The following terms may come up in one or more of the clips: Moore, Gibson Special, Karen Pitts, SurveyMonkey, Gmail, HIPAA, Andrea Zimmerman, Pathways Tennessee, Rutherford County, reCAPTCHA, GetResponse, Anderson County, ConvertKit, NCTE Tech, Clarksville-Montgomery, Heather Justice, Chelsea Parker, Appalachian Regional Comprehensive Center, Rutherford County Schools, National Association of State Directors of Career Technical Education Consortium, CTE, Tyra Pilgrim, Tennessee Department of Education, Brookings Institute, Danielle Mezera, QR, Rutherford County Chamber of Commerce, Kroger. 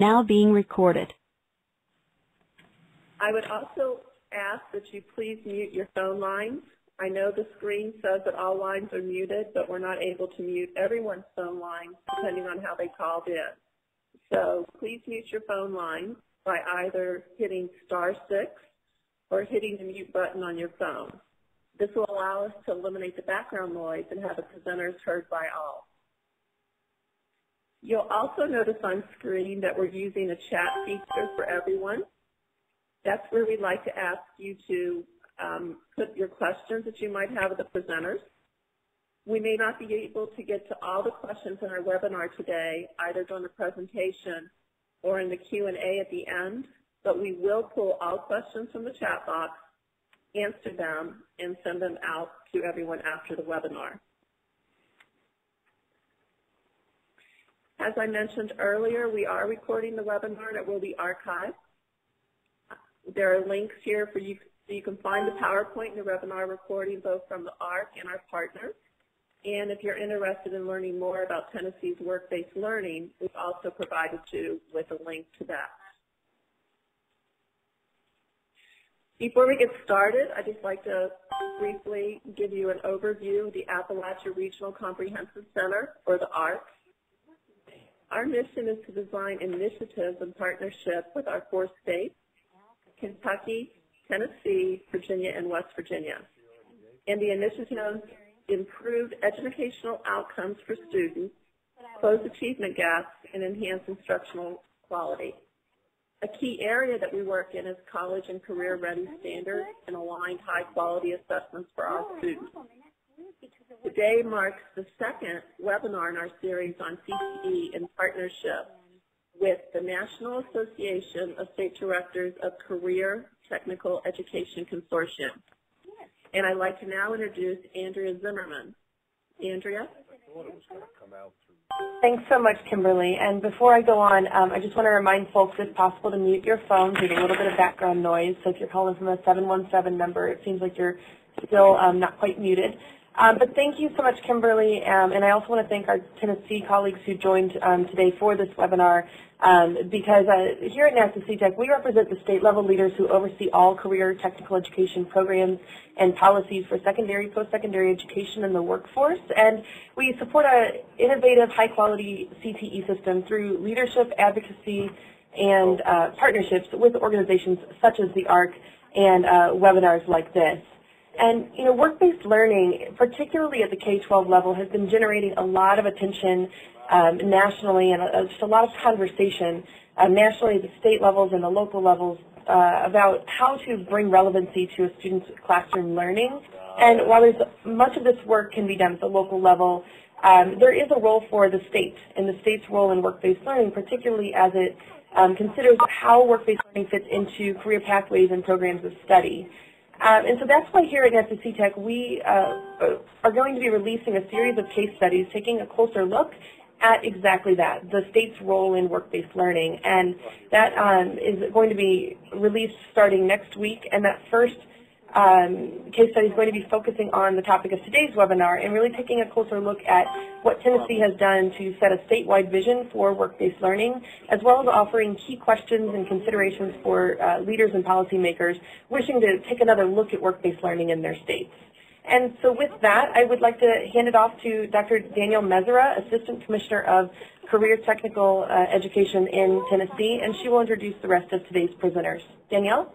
now being recorded. I would also ask that you please mute your phone lines. I know the screen says that all lines are muted, but we're not able to mute everyone's phone line depending on how they called in. So please mute your phone line by either hitting *6 or hitting the mute button on your phone. This will allow us to eliminate the background noise and have the presenters heard by all. You'll also notice on screen that we're using a chat feature for everyone. That's where we'd like to ask you to put your questions that you might have of the presenters. We may not be able to get to all the questions in our webinar today, either during the presentation or in the Q&A at the end, but we will pull all questions from the chat box, answer them, and send them out to everyone after the webinar. As I mentioned earlier, we are recording the webinar that will be archived. There are links here for you, so you can find the PowerPoint and the webinar recording both from the ARC and our partners. And if you're interested in learning more about Tennessee's work-based learning, we've also provided you with a link to that. Before we get started, I'd just like to briefly give you an overview of the Appalachian Regional Comprehensive Center, or the ARC. Our mission is to design initiatives in partnership with our four states, Kentucky, Tennessee, Virginia, and West Virginia. And the initiatives improve educational outcomes for students, close achievement gaps, and enhance instructional quality. A key area that we work in is college and career ready standards and aligned high quality assessments for our students. Today marks the second webinar in our series on CTE in partnership with the National Association of State Directors of Career Technical Education Consortium. And I'd like to now introduce Andrea Zimmerman. Andrea? Thanks so much, Kimberly. And before I go on, I just want to remind folks, if possible, to mute your phones. There's a little bit of background noise. So if you're calling from a 717 number, it seems like you're still not quite muted. But thank you so much, Kimberly, and I also want to thank our Tennessee colleagues who joined today for this webinar, because here at NCTE Tech, we represent the state-level leaders who oversee all career technical education programs and policies for secondary, post-secondary education in the workforce, and we support an innovative, high-quality CTE system through leadership, advocacy, and partnerships with organizations such as the ARC and webinars like this. And, you know, work-based learning, particularly at the K-12 level, has been generating a lot of attention nationally and just a lot of conversation nationally at the state levels and the local levels about how to bring relevancy to a student's classroom learning. And while there's much of this work can be done at the local level, there is a role for the state and the state's role in work-based learning, particularly as it considers how work-based learning fits into career pathways and programs of study. And so that's why here at NCTE Tech we are going to be releasing a series of case studies taking a closer look at exactly that, the state's role in work-based learning. And that is going to be released starting next week. And that first case study is going to be focusing on the topic of today's webinar and really taking a closer look at what Tennessee has done to set a statewide vision for work-based learning, as well as offering key questions and considerations for leaders and policymakers wishing to take another look at work-based learning in their states. And so with that, I would like to hand it off to Dr. Danielle Mezera, Assistant Commissioner of Career Technical Education in Tennessee, and she will introduce the rest of today's presenters. Danielle?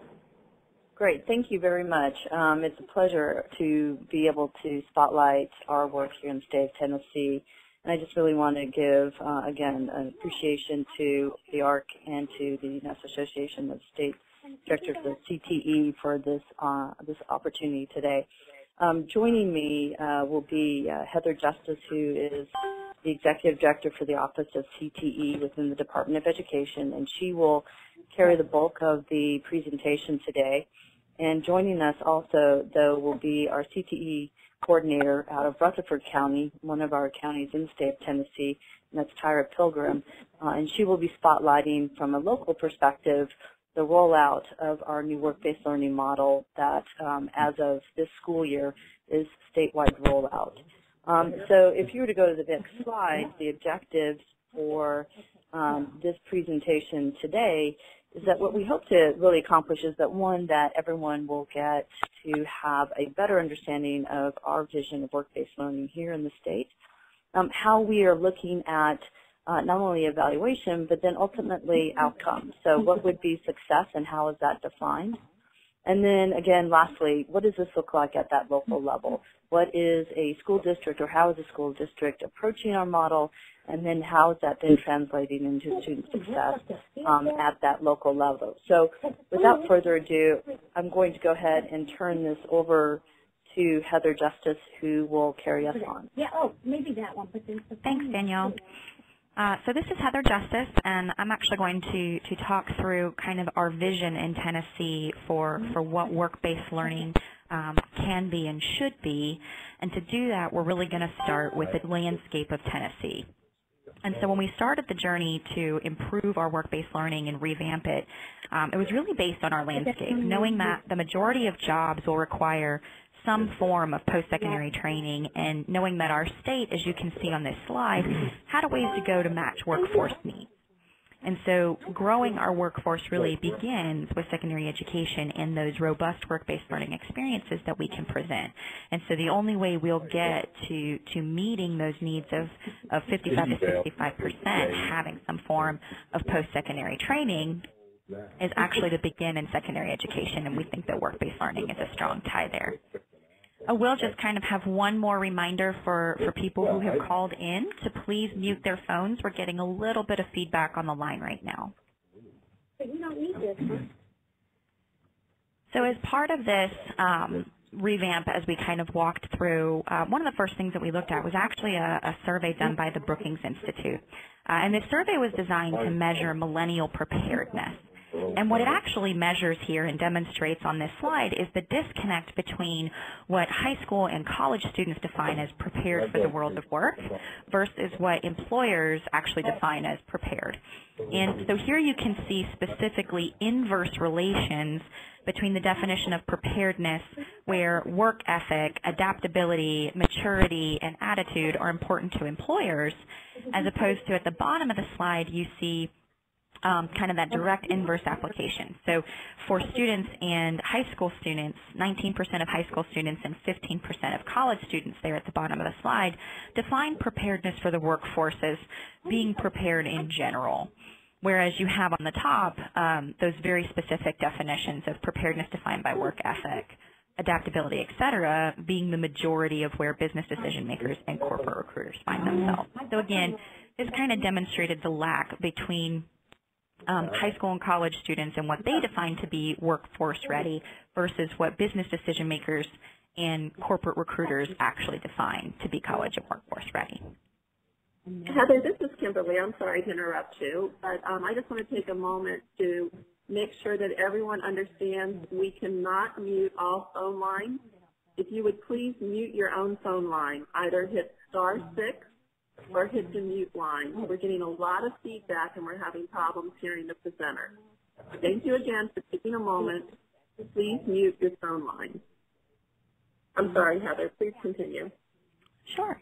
Great, thank you very much. It's a pleasure to be able to spotlight our work here in the state of Tennessee. And I just really want to give, again, an appreciation to the ARC and to the National Association of State Directors of CTE for this, this opportunity today. Joining me will be Heather Justice, who is the Executive Director for the Office of CTE within the Department of Education, and she will carry the bulk of the presentation today. And joining us also, though, will be our CTE coordinator out of Rutherford County, one of our counties in the state of Tennessee, and that's Tyra Pilgrim. And she will be spotlighting, from a local perspective, the rollout of our new work-based learning model that, as of this school year, is statewide rollout. So if you were to go to the next slide, the objectives for this presentation today is that what we hope to really accomplish is that, one, that everyone will get to have a better understanding of our vision of work-based learning here in the state, how we are looking at not only evaluation, but then ultimately outcomes. So what would be success and how is that defined? And then, again, lastly, what does this look like at that local level? What is a school district, or how is a school district approaching our model, and then how is that then translating into student success at that local level? So without further ado, I'm going to go ahead and turn this over to Heather Justice, who will carry us on. Yeah, oh, maybe that one. Thanks, Danielle. So this is Heather Justice, and I'm actually going to talk through kind of our vision in Tennessee for what work-based learning can be and should be. And to do that, we're really going to start with the landscape of Tennessee. And so when we started the journey to improve our work-based learning and revamp it, it was really based on our landscape, knowing that the majority of jobs will require some form of post-secondary training, and knowing that our state, as you can see on this slide, had a ways to go to match workforce needs. And so growing our workforce really begins with secondary education and those robust work-based learning experiences that we can present. And so the only way we'll get to meeting those needs of 55 to 65% having some form of post-secondary training is actually to begin in secondary education, and we think that work-based learning is a strong tie there. I will just kind of have one more reminder for people who have called in to please mute their phones. We're getting a little bit of feedback on the line right now. But you don't need this, huh? So as part of this revamp, as we kind of walked through, one of the first things that we looked at was actually a survey done by the Brookings Institute. And this survey was designed to measure millennial preparedness. And what it actually measures here and demonstrates on this slide is the disconnect between what high school and college students define as prepared for the world of work versus what employers actually define as prepared. And so here you can see specifically inverse relations between the definition of preparedness, where work ethic, adaptability, maturity, and attitude are important to employers, as opposed to at the bottom of the slide you see kind of that direct inverse application. So for students and high school students, 19% of high school students and 15% of college students there at the bottom of the slide define preparedness for the workforce as being prepared in general. Whereas you have on the top those very specific definitions of preparedness defined by work ethic, adaptability, et cetera, being the majority of where business decision makers and corporate recruiters find themselves. So again, this kind of demonstrated the lack between high school and college students and what they define to be workforce ready versus what business decision makers and corporate recruiters actually define to be college and workforce ready. Heather, this is Kimberly. I'm sorry to interrupt you, but I just want to take a moment to make sure that everyone understands we cannot mute all phone lines. If you would please mute your own phone line, either hit *6 or hit the mute line. We're getting a lot of feedback and we're having problems hearing the presenter. Thank you again for taking a moment. Please mute your phone line. I'm sorry, Heather, please continue. Sure.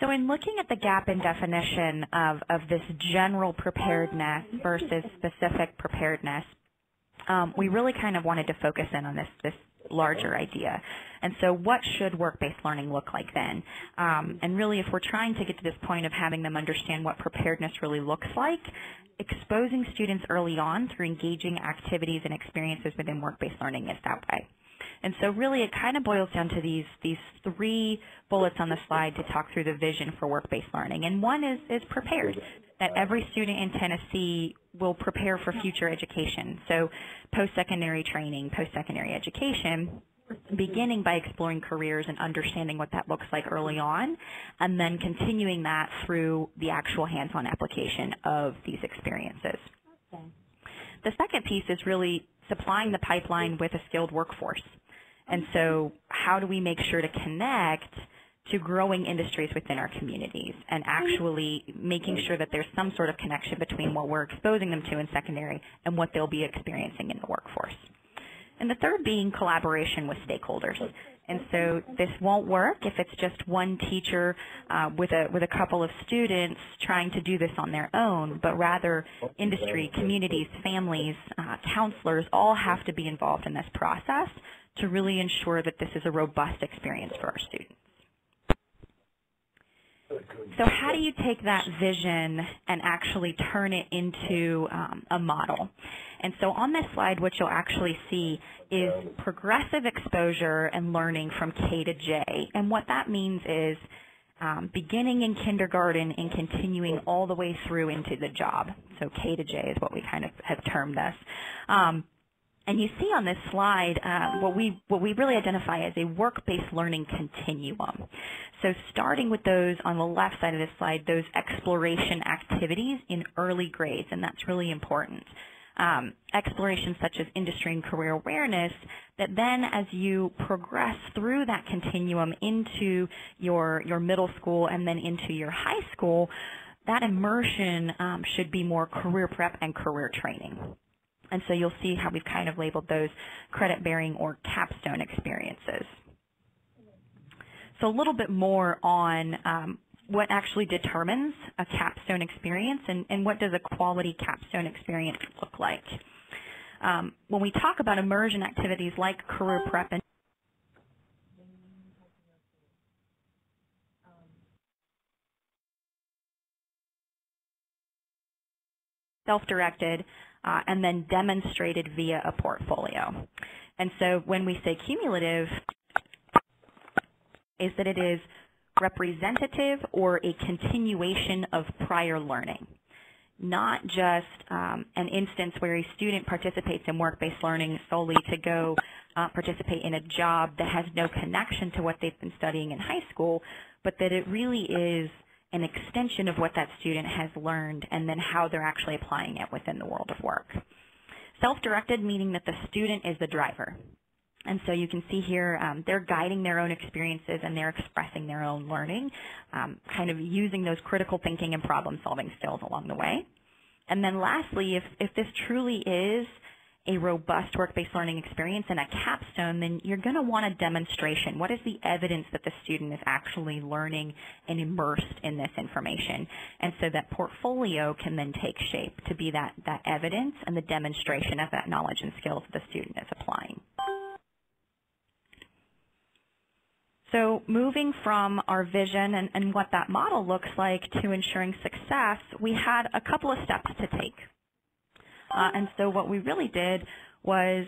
So in looking at the gap in definition of this general preparedness versus specific preparedness, we really kind of wanted to focus in on this larger idea. And so what should work-based learning look like then? And really, if we're trying to get to this point of having them understand what preparedness really looks like, exposing students early on through engaging activities and experiences within work-based learning is that way. And so really it kind of boils down to these three bullets on the slide to talk through the vision for work-based learning. And one is prepared, that every student in Tennessee will prepare for future education. So post-secondary training, post-secondary education, beginning by exploring careers and understanding what that looks like early on, and then continuing that through the actual hands-on application of these experiences. Okay. The second piece is really supplying the pipeline with a skilled workforce. And so how do we make sure to connect to growing industries within our communities and actually making sure that there's some sort of connection between what we're exposing them to in secondary and what they'll be experiencing in the workforce. And the third being collaboration with stakeholders. And so this won't work if it's just one teacher with a couple of students trying to do this on their own, but rather industry, communities, families, counselors all have to be involved in this process to really ensure that this is a robust experience for our students. So how do you take that vision and actually turn it into a model? And so on this slide, what you'll actually see is progressive exposure and learning from K to J. And what that means is beginning in kindergarten and continuing all the way through into the job. So K to J is what we kind of have termed this. And you see on this slide what we really identify as a work-based learning continuum. So starting with those on the left side of this slide, those exploration activities in early grades, and that's really important. Explorations such as industry and career awareness, that then as you progress through that continuum into your middle school and then into your high school, that immersion should be more career prep and career training. And so you'll see how we've kind of labeled those credit-bearing or capstone experiences. So a little bit more on what actually determines a capstone experience and what does a quality capstone experience look like. When we talk about immersion activities like career prep and self-directed, and then demonstrated via a portfolio. And so when we say cumulative, is that it is representative or a continuation of prior learning, not just an instance where a student participates in work-based learning solely to go participate in a job that has no connection to what they've been studying in high school, but that it really is an extension of what that student has learned and then how they're actually applying it within the world of work. Self-directed, meaning that the student is the driver. And so you can see here they're guiding their own experiences and they're expressing their own learning, kind of using those critical thinking and problem-solving skills along the way. And then lastly, if this truly is a robust work-based learning experience and a capstone, then you're going to want a demonstration. What is the evidence that the student is actually learning and immersed in this information? And so that portfolio can then take shape to be that evidence and the demonstration of that knowledge and skills that the student is applying. So moving from our vision and what that model looks like to ensuring success, we had a couple of steps to take. And so what we really did was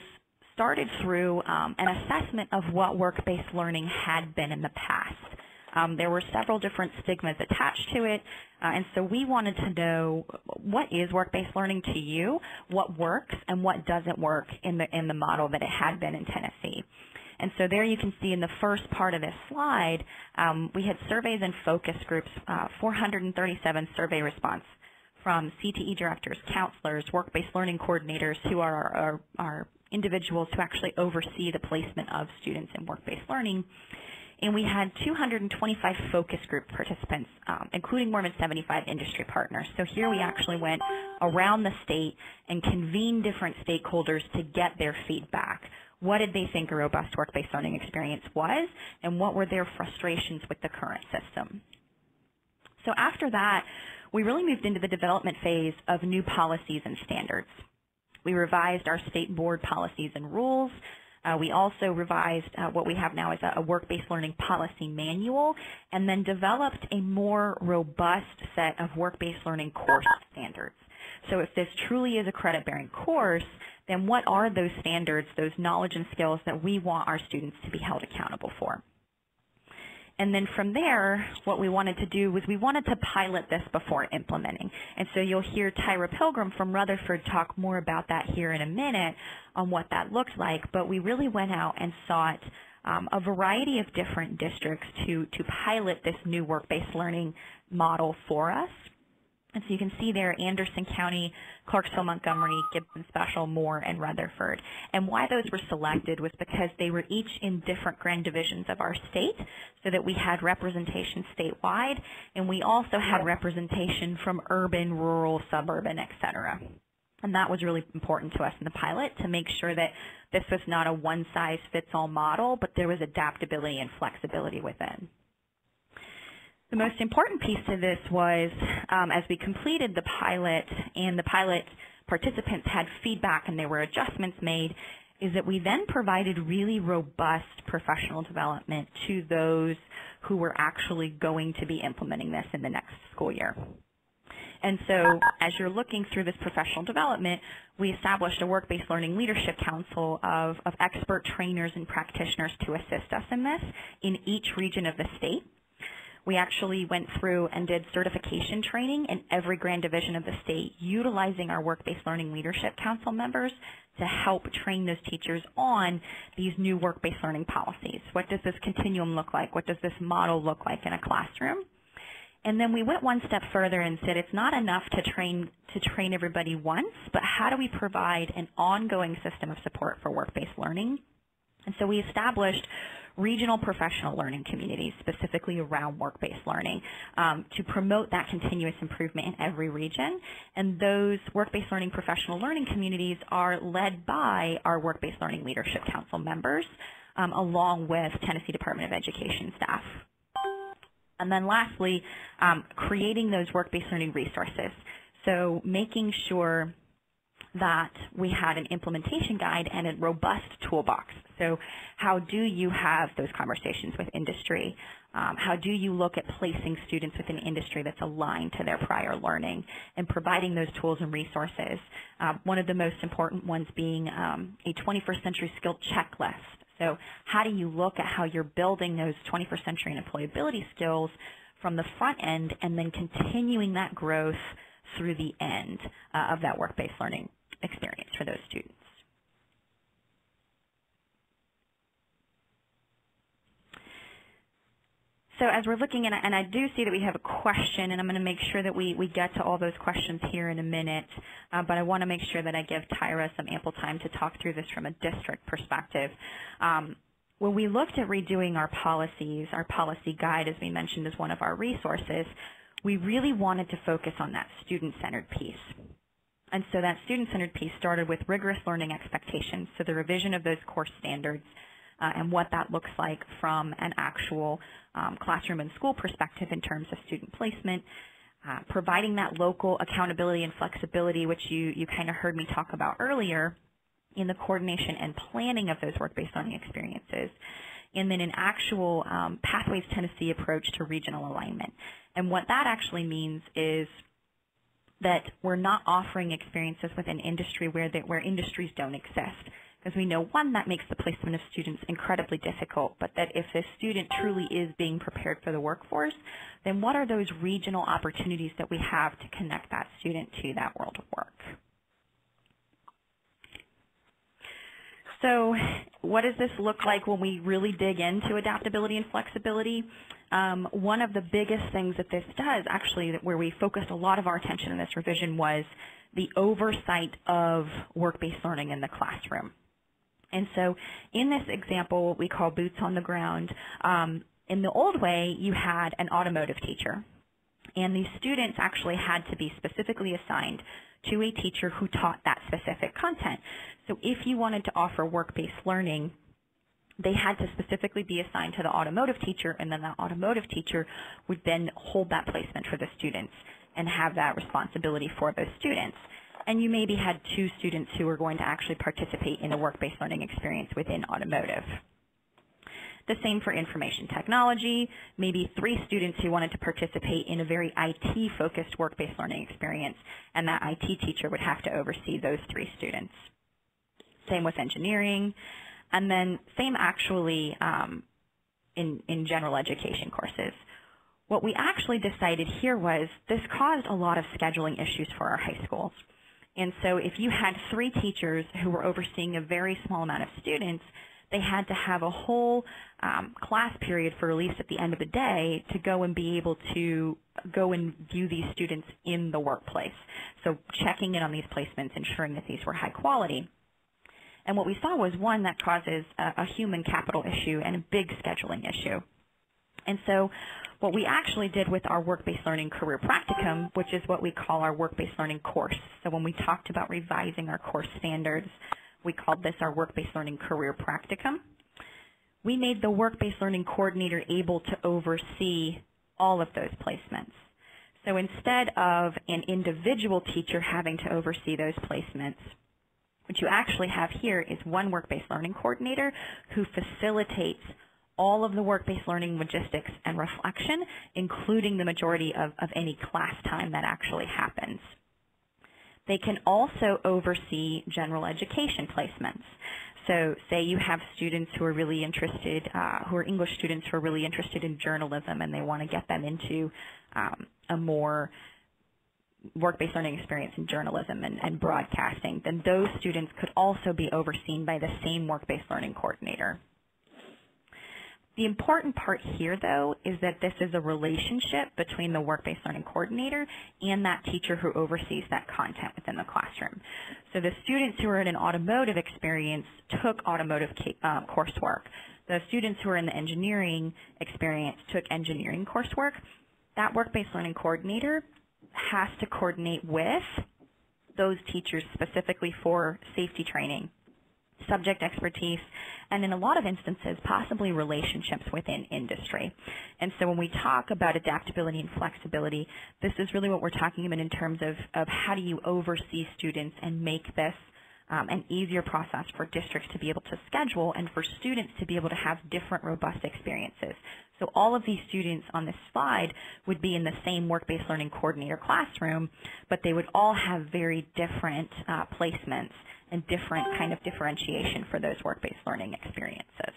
started through an assessment of what work-based learning had been in the past. There were several different stigmas attached to it, and so we wanted to know what is work-based learning to you, what works, and what doesn't work in the model that it had been in Tennessee. And so there you can see in the first part of this slide, we had surveys and focus groups, 437 survey response from CTE directors, counselors, work-based learning coordinators, who are our individuals who actually oversee the placement of students in work-based learning. And we had 225 focus group participants, including more than 75 industry partners. So here we actually went around the state and convened different stakeholders to get their feedback. What did they think a robust work-based learning experience was, and what were their frustrations with the current system? So after that, we really moved into the development phase of new policies and standards. We revised our state board policies and rules. We also revised what we have now as a work-based learning policy manual, and then developed a more robust set of work-based learning course standards. So if this truly is a credit-bearing course, then what are those standards, those knowledge and skills that we want our students to be held accountable for? And then from there, what we wanted to do was we wanted to pilot this before implementing. And so you'll hear Tyra Pilgrim from Rutherford talk more about that here in a minute on what that looks like. But we really went out and sought a variety of different districts to pilot this new work-based learning model for us. And so you can see there Anderson County, Clarksville-Montgomery, Gibson Special, Moore, and Rutherford. And why those were selected was because they were each in different grand divisions of our state, so that we had representation statewide, and we also had representation from urban, rural, suburban, et cetera. And that was really important to us in the pilot, to make sure that this was not a one-size-fits-all model, but there was adaptability and flexibility within. The most important piece to this was, as we completed the pilot and the pilot participants had feedback and there were adjustments made, is that we then provided really robust professional development to those who were actually going to be implementing this in the next school year. And so as you're looking through this professional development, we established a work-based learning leadership council of expert trainers and practitioners to assist us in this in each region of the state. We actually went through and did certification training in every grand division of the state, utilizing our work-based learning leadership council members to help train those teachers on these new work-based learning policies. What does this continuum look like? What does this model look like in a classroom? And then we went one step further and said it's not enough to train everybody once, but how do we provide an ongoing system of support for work-based learning? And so we established regional professional learning communities specifically around work-based learning to promote that continuous improvement in every region. And those work-based learning professional learning communities are led by our work-based learning leadership council members along with Tennessee Department of Education staff. And then lastly, creating those work-based learning resources. So making sure that we had an implementation guide and a robust toolbox. So how do you have those conversations with industry? How do you look at placing students within industry that's aligned to their prior learning and providing those tools and resources? One of the most important ones being a 21st century skill checklist. So how do you look at how you're building those 21st century and employability skills from the front end and then continuing that growth through the end of that work-based learning experience for those students? So as we're looking, and I do see that we have a question, and I'm going to make sure that we get to all those questions here in a minute, but I want to make sure that I give Tyra some ample time to talk through this from a district perspective. When we looked at redoing our policies, our policy guide, as we mentioned, is one of our resources. We really wanted to focus on that student-centered piece. And so that student-centered piece started with rigorous learning expectations, so the revision of those course standards and what that looks like from an actual classroom and school perspective in terms of student placement, providing that local accountability and flexibility, which you kind of heard me talk about earlier, in the coordination and planning of those work-based learning experiences, and then an actual Pathways Tennessee approach to regional alignment. And what that actually means is that we're not offering experiences within industry where industries don't exist. Because we know, one, that makes the placement of students incredibly difficult, but that if this student truly is being prepared for the workforce, then what are those regional opportunities that we have to connect that student to that world of work? So what does this look like when we really dig into adaptability and flexibility? One of the biggest things that this does, actually, where we focused a lot of our attention in this revision was the oversight of work-based learning in the classroom. And so in this example, what we call boots on the ground, in the old way, you had an automotive teacher. And these students actually had to be specifically assigned to a teacher who taught that specific content. So if you wanted to offer work-based learning, they had to specifically be assigned to the automotive teacher, and then the automotive teacher would then hold that placement for the students and have that responsibility for those students. And you maybe had two students who were going to actually participate in a work-based learning experience within automotive. The same for information technology, maybe three students who wanted to participate in a very IT-focused work-based learning experience, and that IT teacher would have to oversee those three students. Same with engineering, and then same actually in general education courses. What we actually decided here was this caused a lot of scheduling issues for our high schools. And so if you had three teachers who were overseeing a very small amount of students, they had to have a whole class period for release at the end of the day to go and be able to go and view these students in the workplace. So checking in on these placements, ensuring that these were high quality. And what we saw was, one, that causes a human capital issue and a big scheduling issue. And so what we actually did with our work-based learning career practicum, which is what we call our work-based learning course. So when we talked about revising our course standards, we called this our work-based learning career practicum. We made the work-based learning coordinator able to oversee all of those placements. So instead of an individual teacher having to oversee those placements, what you actually have here is one work-based learning coordinator who facilitates all of the work-based learning logistics and reflection, including the majority of any class time that actually happens. They can also oversee general education placements. So say you have students who are really interested, who are English students who are really interested in journalism and they want to get them into a more work-based learning experience in journalism and broadcasting, then those students could also be overseen by the same work-based learning coordinator. The important part here, though, is that this is a relationship between the work-based learning coordinator and that teacher who oversees that content within the classroom. So the students who are in an automotive experience took automotive coursework. The students who are in the engineering experience took engineering coursework. That work-based learning coordinator has to coordinate with those teachers specifically for safety training, subject expertise, and in a lot of instances, possibly relationships within industry. And so when we talk about adaptability and flexibility, this is really what we're talking about in terms of how do you oversee students and make this an easier process for districts to be able to schedule and for students to be able to have different robust experiences. So all of these students on this slide would be in the same work-based learning coordinator classroom, but they would all have very different placements and different kind of differentiation for those work-based learning experiences.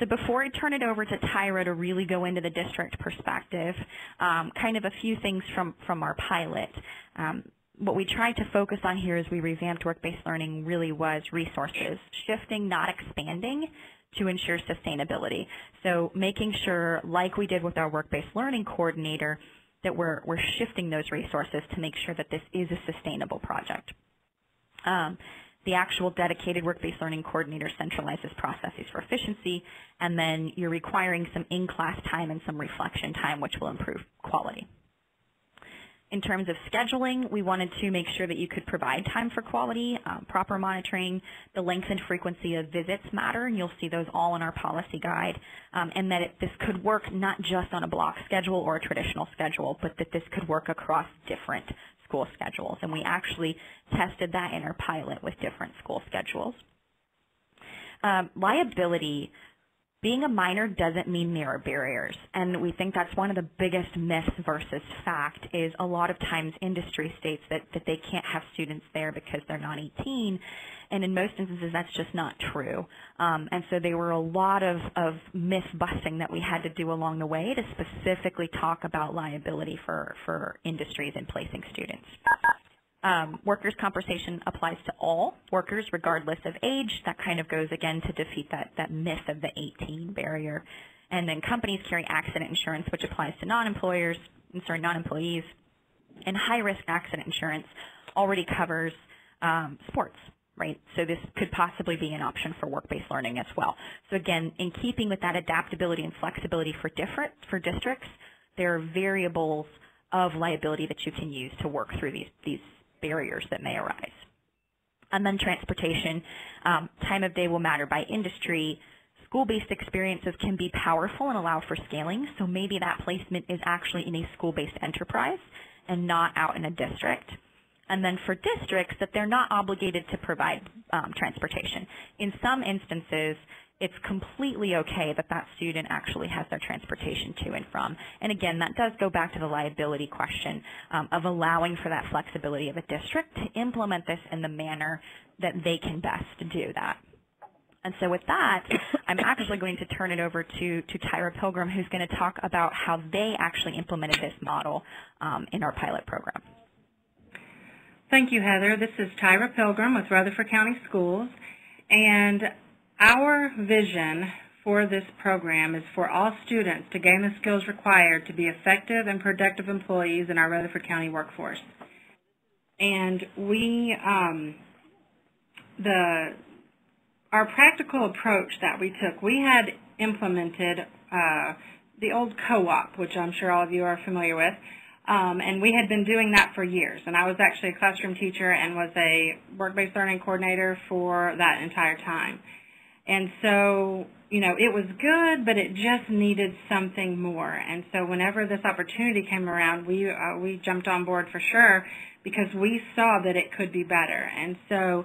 So before I turn it over to Tyra to really go into the district perspective, kind of a few things from our pilot. What we tried to focus on here as we revamped work-based learning really was resources, shifting, not expanding, to ensure sustainability. So making sure, like we did with our work-based learning coordinator, that we're shifting those resources to make sure that this is a sustainable project. The actual dedicated work-based learning coordinator centralizes processes for efficiency, and then you're requiring some in-class time and some reflection time, which will improve quality. In terms of scheduling, we wanted to make sure that you could provide time for quality, proper monitoring, the length and frequency of visits matter, and you'll see those all in our policy guide, and that this could work not just on a block schedule or a traditional schedule, but that this could work across different school schedules. And we actually tested that in our pilot with different school schedules. Liability. Being a minor doesn't mean there are barriers, and we think that's one of the biggest myths versus fact is a lot of times industry states that they can't have students there because they're not 18, and in most instances that's just not true. And so there were a lot of myth-busting that we had to do along the way to specifically talk about liability for industries and placing students. Workers' compensation applies to all workers, regardless of age. That kind of goes, again, to defeat that myth of the 18 barrier. And then companies carry accident insurance, which applies to non-employees. And high-risk accident insurance already covers sports, right? So this could possibly be an option for work-based learning as well. So, again, in keeping with that adaptability and flexibility for districts, there are variables of liability that you can use to work through these barriers that may arise. And then transportation, time of day will matter by industry. School-based experiences can be powerful and allow for scaling, so maybe that placement is actually in a school-based enterprise and not out in a district. And then for districts, that they're not obligated to provide transportation. In some instances, it's completely okay that that student actually has their transportation to and from. And again, that does go back to the liability question of allowing for that flexibility of a district to implement this in the manner that they can best do that. And so with that, I'm actually going to turn it over to Tyra Pilgrim, who's going to talk about how they actually implemented this model in our pilot program. Thank you, Heather. This is Tyra Pilgrim with Rutherford County Schools, and our vision for this program is for all students to gain the skills required to be effective and productive employees in our Rutherford County workforce. And we, our practical approach that we took, we had implemented the old co-op, which I'm sure all of you are familiar with. And we had been doing that for years. And I was actually a classroom teacher and was a work-based learning coordinator for that entire time. And so, you know, it was good, but it just needed something more. And so whenever this opportunity came around, we jumped on board for sure because we saw that it could be better. And so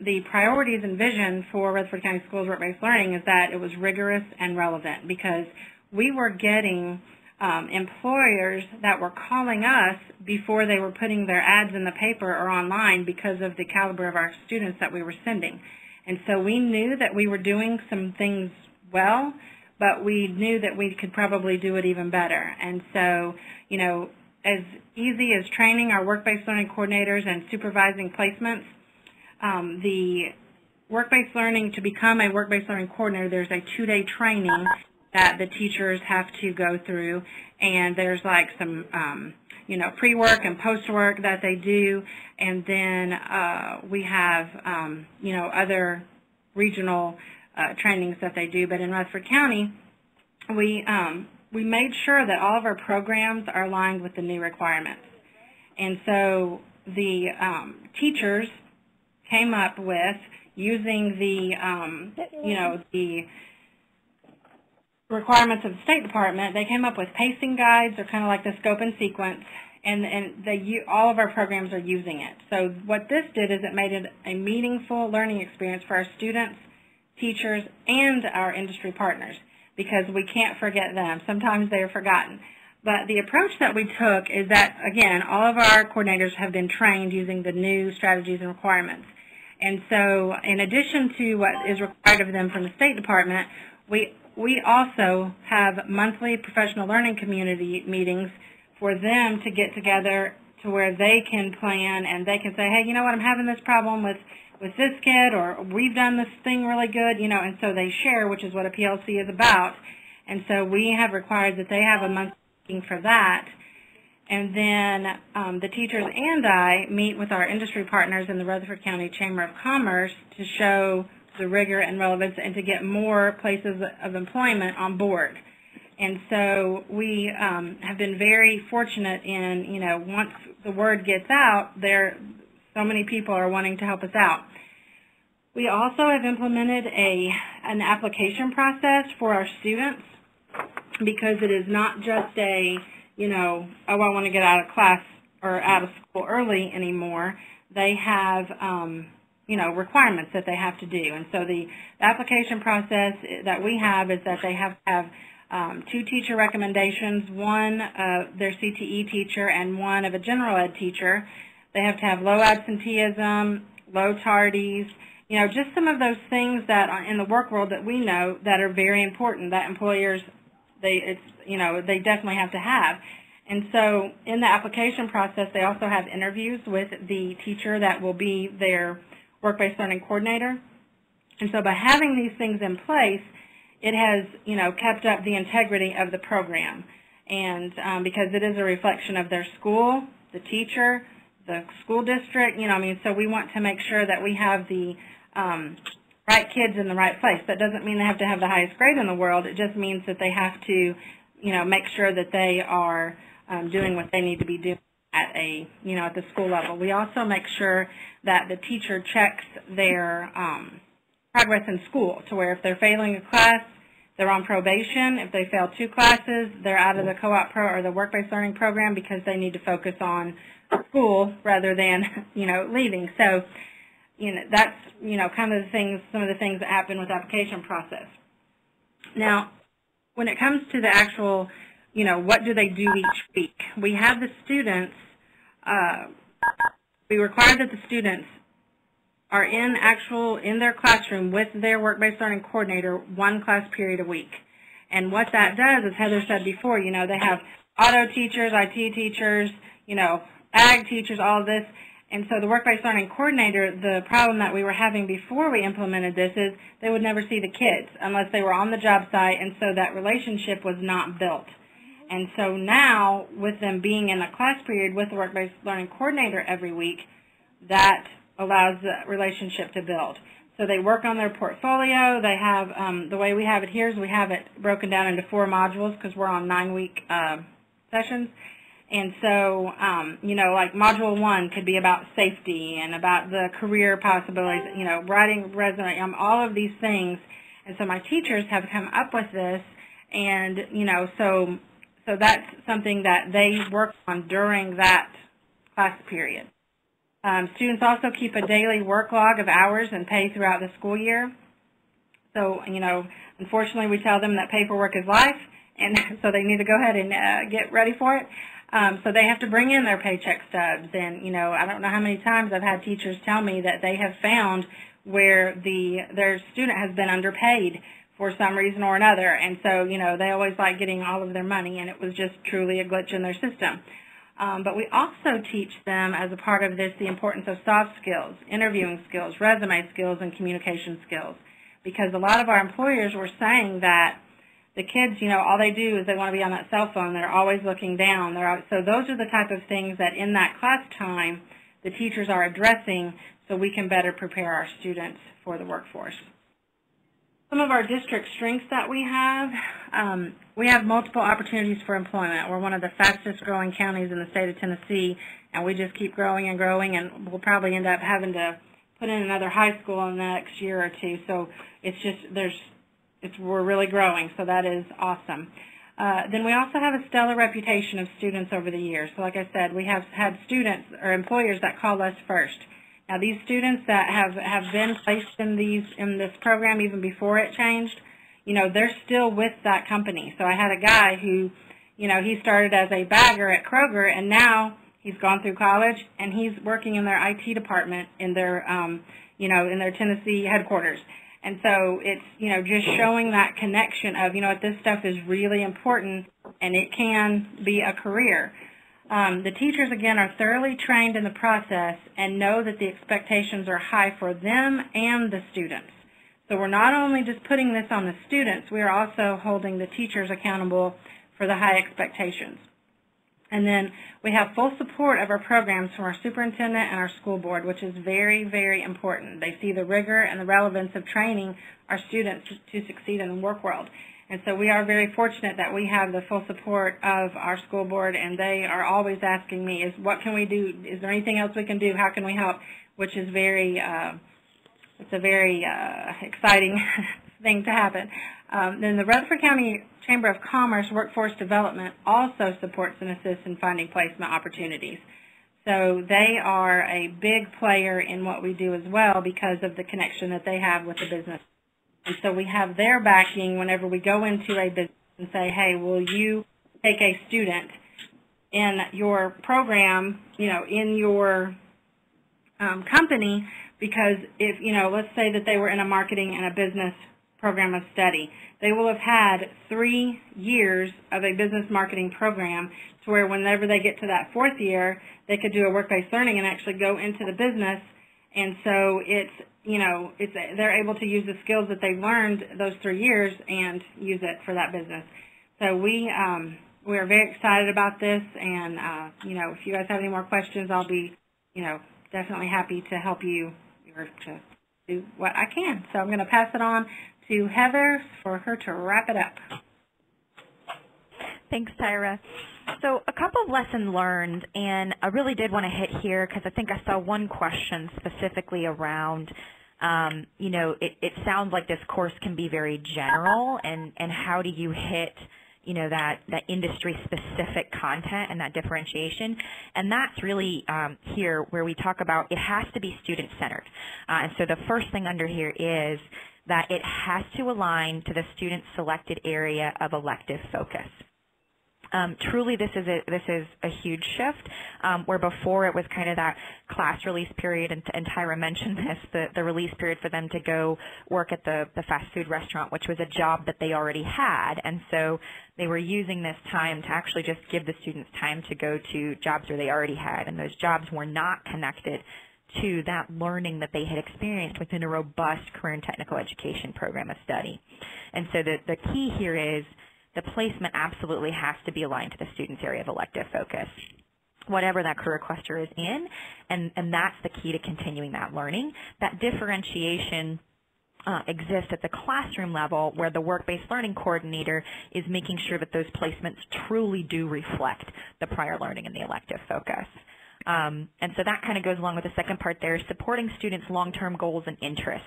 the priorities and vision for Rutherford County Schools work-based learning is that it was rigorous and relevant, because we were getting employers that were calling us before they were putting their ads in the paper or online because of the caliber of our students that we were sending. And so we knew that we were doing some things well, but we knew that we could probably do it even better. And so, you know, as easy as training our work-based learning coordinators and supervising placements, the work-based learning, to become a work-based learning coordinator, there's a 2-day training that the teachers have to go through, and there's like some you know, pre-work and post-work that they do, and then we have you know, other regional trainings that they do. But in Rutherford County, we made sure that all of our programs are aligned with the new requirements. And so the teachers came up with using the you know, the requirements of the State Department. They came up with pacing guides, or kind of like the scope and sequence, and they, all of our programs are using it. So what this did is it made it a meaningful learning experience for our students, teachers, and our industry partners, because we can't forget them. Sometimes they are forgotten. But the approach that we took is that, again, all of our coordinators have been trained using the new strategies and requirements. And so in addition to what is required of them from the State Department, we also have monthly professional learning community meetings for them to get together, to where they can plan and they can say, hey, you know what, I'm having this problem with this kid, or we've done this thing really good, you know, and so they share, which is what a PLC is about. And so we have required that they have a monthly meeting for that. And then the teachers and I meet with our industry partners in the Rutherford County Chamber of Commerce to show the rigor and relevance, and to get more places of employment on board. And so we have been very fortunate in, you know, once the word gets out, there so many people are wanting to help us out. We also have implemented an application process for our students, because it is not just a, you know, oh, I want to get out of class or out of school early anymore. They have you know, requirements that they have to do. And so the application process that we have is that they have to have 2 teacher recommendations, one of their CTE teacher and one of a general ed teacher. They have to have low absenteeism, low tardies, you know, just some of those things that are in the work world that we know that are very important, that employers, you know, they definitely have to have. And so in the application process, they also have interviews with the teacher that will be their work-based learning coordinator. And so by having these things in place, it has, you know, kept up the integrity of the program. And because it is a reflection of their school, the teacher, the school district, you know, I mean, so we want to make sure that we have the right kids in the right place. That doesn't mean they have to have the highest grade in the world. It just means that they have to, you know, make sure that they are doing what they need to be doing at a, you know, at the school level. We also make sure that the teacher checks their progress in school, to where if they're failing a class, they're on probation. If they fail 2 classes, they're out of the co-op or the work-based learning program, because they need to focus on school rather than, you know, leaving. So, you know, that's, you know, kind of the things, some of the things that happen with the application process. Now, when it comes to the actual, you know, what do they do each week? We have the students, we require that the students are in their classroom with their work-based learning coordinator 1 class period a week. And what that does, as Heather said before, you know, they have auto teachers, IT teachers, you know, ag teachers, all of this. And so the work-based learning coordinator, the problem that we were having before we implemented this is they would never see the kids unless they were on the job site, and so that relationship was not built. And so now, with them being in a class period with the work-based learning coordinator every week, that allows the relationship to build. So they work on their portfolio. They have, the way we have it here is we have it broken down into 4 modules because we're on 9-week sessions. And so, you know, like module 1 could be about safety and about the career possibilities, you know, writing resume, all of these things. And so my teachers have come up with this, and, you know, so that's something that they work on during that class period. Students also keep a daily work log of hours and pay throughout the school year. So, you know, unfortunately we tell them that paperwork is life, and so they need to go ahead and get ready for it. So they have to bring in their paycheck stubs, and, you know, I don't know how many times I've had teachers tell me that they have found where their student has been underpaid for some reason or another, and so, you know, they always like getting all of their money, and it was just truly a glitch in their system. But we also teach them, as a part of this, the importance of soft skills, interviewing skills, resume skills, and communication skills, because a lot of our employers were saying that the kids, you know, all they do is they want to be on that cell phone. They're always looking down. So those are the type of things that in that class time the teachers are addressing so we can better prepare our students for the workforce. Some of our district strengths that we have multiple opportunities for employment. We're one of the fastest growing counties in the state of Tennessee, and we just keep growing and growing, and we'll probably end up having to put in another high school in the next year or two. So it's just, we're really growing, so that is awesome. Then we also have a stellar reputation of students over the years. So like I said, we have had students or employers that call us first. Now, these students that have been placed in this program even before it changed, you know, they're still with that company. So I had a guy who, you know, he started as a bagger at Kroger, and now he's gone through college, and he's working in their IT department in their, you know, in their Tennessee headquarters. And so it's, you know, just showing that connection of, you know, what, this stuff is really important, and it can be a career. The teachers, again, are thoroughly trained in the process and know that the expectations are high for them and the students. So we're not only just putting this on the students, we are also holding the teachers accountable for the high expectations. And then we have full support of our programs from our superintendent and our school board, which is very, very important. They see the rigor and the relevance of training our students to succeed in the work world. And so we are very fortunate that we have the full support of our school board, and they are always asking me, what can we do? Is there anything else we can do? How can we help? Which is very, it's a very exciting thing to happen. Then the Rutherford County Chamber of Commerce Workforce Development also supports and assists in finding placement opportunities. So they are a big player in what we do as well because of the connection that they have with the business. And so we have their backing whenever we go into a business and say, hey, will you take a student in your program, you know, in your company? Because if, you know, let's say that they were in a marketing and a business program of study, they will have had 3 years of a business marketing program to where whenever they get to that 4th year, they could do a work-based learning and actually go into the business. And so it's, you know, they're able to use the skills that they've learned those 3 years and use it for that business. So we are very excited about this, and, you know, if you guys have any more questions, I'll be, you know, definitely happy to help you or to do what I can. So I'm going to pass it on to Heather for her to wrap it up. Thanks, Tyra. So a couple of lessons learned, and I really did want to hit here because I think I saw one question specifically around, you know, it sounds like this course can be very general, and how do you hit, you know, that industry-specific content and that differentiation. And that's really here where we talk about it has to be student-centered. And so the first thing under here is that it has to align to the student-selected area of elective focus. Truly, this is a huge shift, where before it was kind of that class release period, and Tyra mentioned this, the release period for them to go work at the fast food restaurant, which was a job that they already had. And so they were using this time to actually just give the students time to go to jobs where they already had, and those jobs were not connected to that learning that they had experienced within a robust career and technical education program of study. And so the key here is the placement absolutely has to be aligned to the student's area of elective focus, whatever that career cluster is in, and that's the key to continuing that learning. That differentiation exists at the classroom level, where the work-based learning coordinator is making sure that those placements truly do reflect the prior learning and the elective focus. And so that kind of goes along with the second part there, supporting students' long-term goals and interests.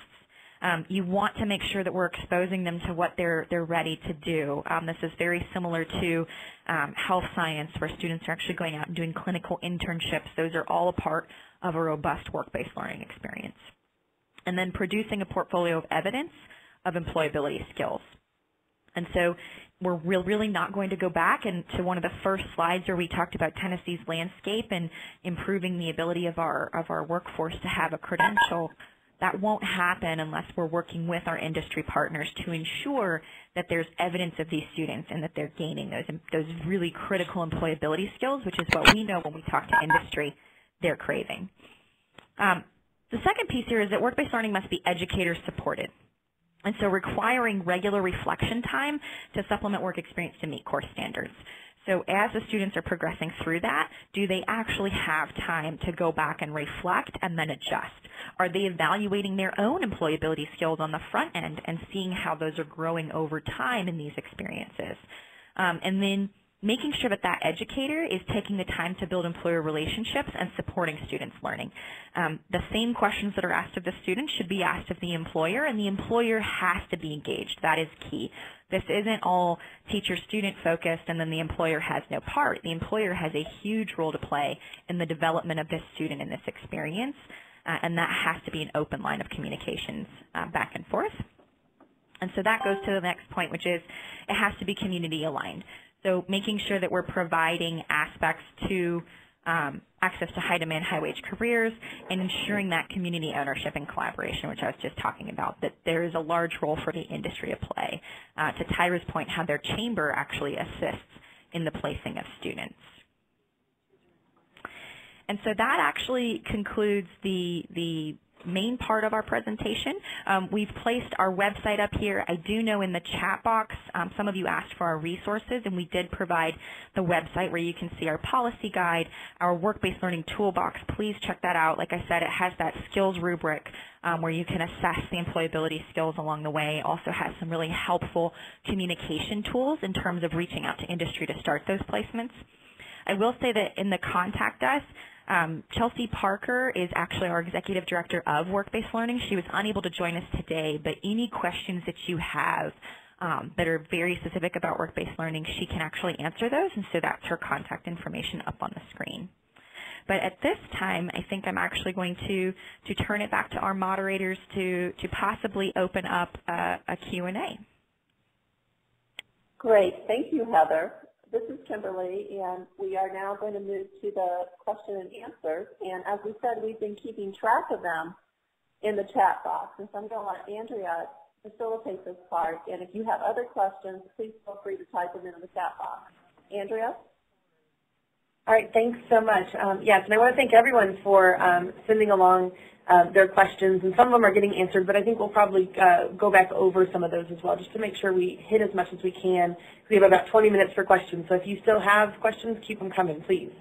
You want to make sure that we're exposing them to what they're ready to do. This is very similar to health science, where students are actually going out and doing clinical internships. Those are all a part of a robust work-based learning experience. And then producing a portfolio of evidence of employability skills. And so we're really not going to go back to one of the first slides where we talked about Tennessee's landscape and improving the ability of our workforce to have a credential. That won't happen unless we're working with our industry partners to ensure that there's evidence of these students and that they're gaining those really critical employability skills, which is what we know when we talk to industry they're craving. The second piece here is that work-based learning must be educator supported. And so requiring regular reflection time to supplement work experience to meet course standards. So as the students are progressing through that, do they actually have time to go back and reflect and then adjust? Are they evaluating their own employability skills on the front end and seeing how those are growing over time in these experiences? And then making sure that that educator is taking the time to build employer relationships and supporting students' learning. The same questions that are asked of the student should be asked of the employer, and the employer has to be engaged. That is key. This isn't all teacher-student focused and then the employer has no part. The employer has a huge role to play in the development of this student in this experience, and that has to be an open line of communications back and forth. And so that goes to the next point, which is it has to be community-aligned. So making sure that we're providing aspects to access to high-demand, high-wage careers and ensuring that community ownership and collaboration, which I was just talking about, that there is a large role for the industry to play. To Tyra's point, how their chamber actually assists in the placing of students. And so that actually concludes the main part of our presentation. We've placed our website up here. I do know in the chat box some of you asked for our resources, and we did provide the website where you can see our policy guide, our work-based learning toolbox. Please check that out. Like I said, it has that skills rubric where you can assess the employability skills along the way. It also has some really helpful communication tools in terms of reaching out to industry to start those placements. I will say that in the Contact Us, Chelsea Parker is actually our Executive Director of Work-Based Learning. She was unable to join us today, but any questions that you have that are very specific about work-based learning, she can actually answer those, and so that's her contact information up on the screen. But at this time, I think I'm actually going to turn it back to our moderators to possibly open up a Q&A. Great. Thank you, Heather. This is Kimberly, and we are now going to move to the question and answers. And as we said, we've been keeping track of them in the chat box. And so I'm going to let Andrea facilitate this part. And if you have other questions, please feel free to type them into the chat box. Andrea? All right, thanks so much. Yes, and I want to thank everyone for sending along their questions. And some of them are getting answered, but I think we'll probably go back over some of those as well, just to make sure we hit as much as we can. We have about 20 minutes for questions, so if you still have questions, keep them coming, please.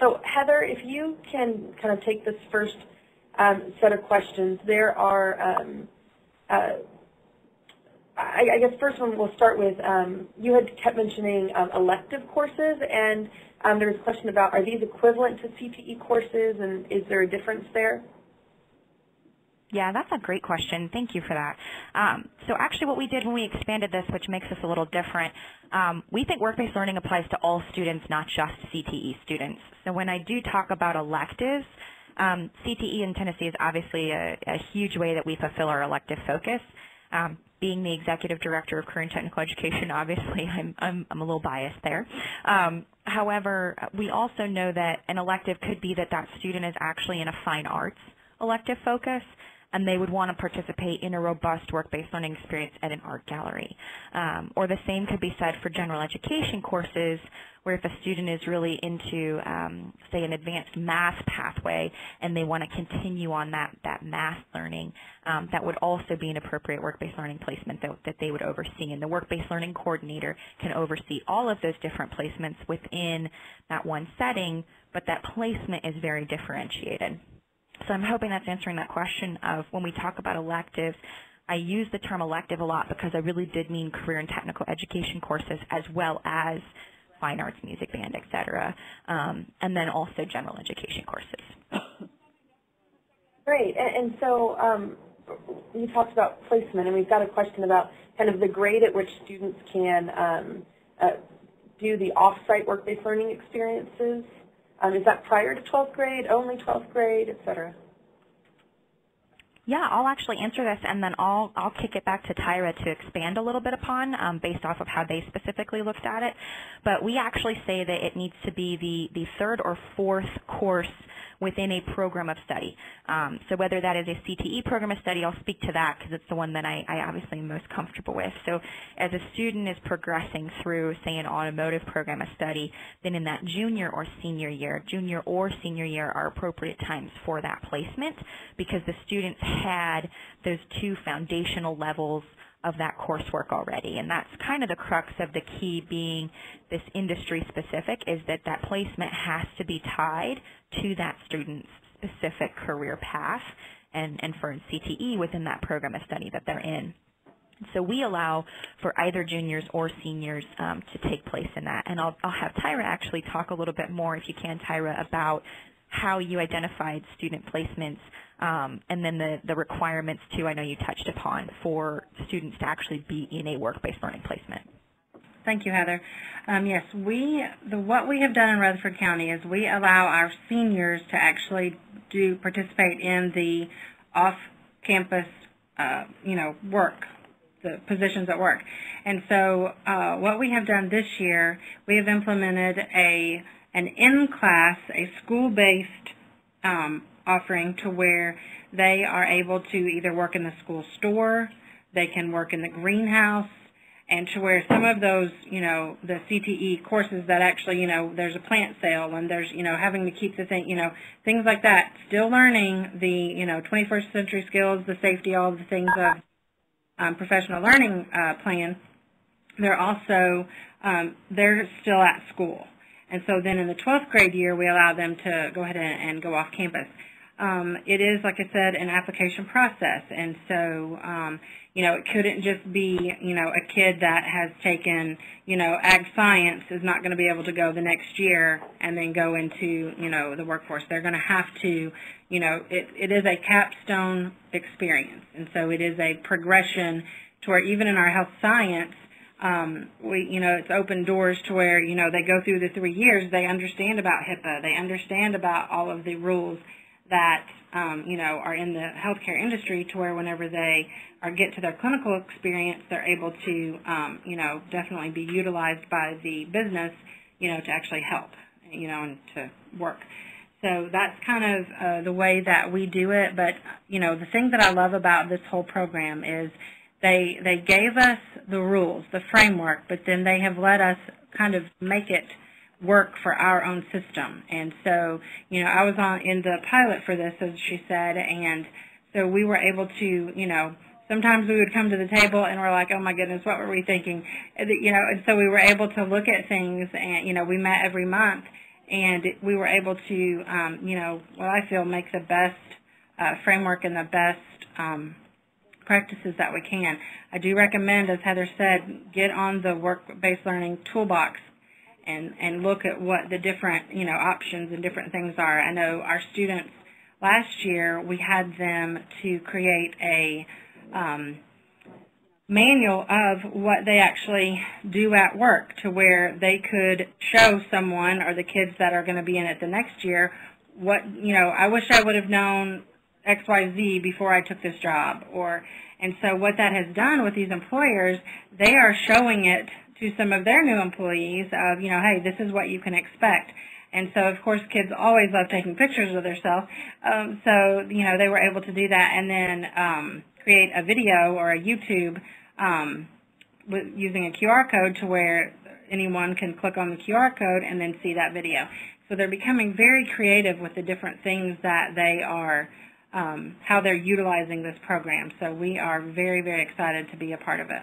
So Heather, if you can kind of take this first set of questions. There are, I guess first one we'll start with, you had kept mentioning elective courses, and there was a question about, are these equivalent to CTE courses, and is there a difference there? Yeah, that's a great question. Thank you for that. So actually what we did when we expanded this, which makes us a little different, we think work-based learning applies to all students, not just CTE students. So when I do talk about electives, CTE in Tennessee is obviously a huge way that we fulfill our elective focus. Being the Executive Director of Career and Technical Education, obviously I'm a little biased there. However, we also know that an elective could be that that student is actually in a fine arts elective focus, and they would want to participate in a robust work-based learning experience at an art gallery. Or the same could be said for general education courses, where if a student is really into, say, an advanced math pathway and they want to continue on that math learning, that would also be an appropriate work-based learning placement that they would oversee. And the work-based learning coordinator can oversee all of those different placements within that one setting, but that placement is very differentiated. So I'm hoping that's answering that question of when we talk about electives, I use the term elective a lot because I really did mean career and technical education courses as well as fine arts, music, band, et cetera, and then also general education courses. Great. And so you talked about placement, and we've got a question about kind of the grade at which students can do the off-site work-based learning experiences. Is that prior to 12th grade, only 12th grade, et cetera? Yeah, I'll actually answer this, and then I'll kick it back to Tyra to expand a little bit upon based off of how they specifically looked at it. But we actually say that it needs to be the third or fourth course within a program of study. So whether that is a CTE program of study, I'll speak to that because it's the one that I obviously am most comfortable with. So as a student is progressing through, say, an automotive program of study, then in that junior or senior year are appropriate times for that placement because the students had those two foundational levels of that coursework already. And that's kind of the crux of the key being this industry specific is that that placement has to be tied to that student's specific career path and for CTE within that program of study that they're in. So we allow for either juniors or seniors to take place in that. And I'll have Tyra actually talk a little bit more, if you can, Tyra, about how you identified student placements and then the requirements, too, I know you touched upon, for students to actually be in a work-based learning placement. Thank you, Heather. Yes, what we have done in Rutherford County is we allow our seniors to actually participate in the off-campus, work, the positions at work. And so what we have done this year, we have implemented an in-class, a school-based offering to where they are able to either work in the school store, they can work in the greenhouse, and to where some of those, the CTE courses that actually, there's a plant sale and there's, having to keep the thing, things like that, still learning the, 21st century skills, the safety, all the things of professional learning plan, they're also, they're still at school. And so then in the 12th grade year, we allow them to go ahead and go off campus. It is, like I said, an application process. And so, it couldn't just be, a kid that has taken, ag science is not going to be able to go the next year and then go into, the workforce. They're going to have to, it is a capstone experience. And so it is a progression to where even in our health science, it's open doors to where, they go through the 3 years, they understand about HIPAA, they understand about all of the rules that, are in the healthcare industry to where whenever they get to their clinical experience, they're able to, definitely be utilized by the business, to actually help, and to work. So that's kind of the way that we do it. But, the thing that I love about this whole program is they gave us the rules, the framework, but then they have let us kind of make it work for our own system. And so, I was in the pilot for this, as she said, and so we were able to, sometimes we would come to the table and we're like, oh my goodness, what were we thinking? And so we were able to look at things and, we met every month and we were able to, what I feel make the best framework and the best practices that we can. I do recommend, as Heather said, get on the work-based learning toolbox and look at what the different, options and different things are. I know our students last year, we had them to create a manual of what they actually do at work to where they could show someone or the kids that are going to be in it the next year what, I wish I would have known XYZ before I took this job, and so what that has done with these employers, they are showing it to some of their new employees of, hey, this is what you can expect. And so, of course, kids always love taking pictures of themselves, so, they were able to do that and then create a video or a YouTube using a QR code to where anyone can click on the QR code and then see that video. So they're becoming very creative with the different things that they are how they're utilizing this program. So we are very, very excited to be a part of it.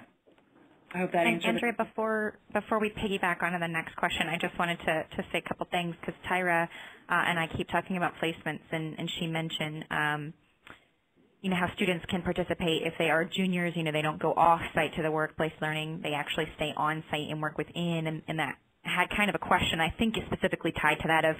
I hope that answers. Andrea, before we piggyback onto the next question, I just wanted to say a couple things because Tyra and I keep talking about placements, and she mentioned you know, how students can participate if they are juniors. You know, they don't go off-site to the workplace learning. They actually stay on-site and work within, and that had kind of a question I think is specifically tied to that of,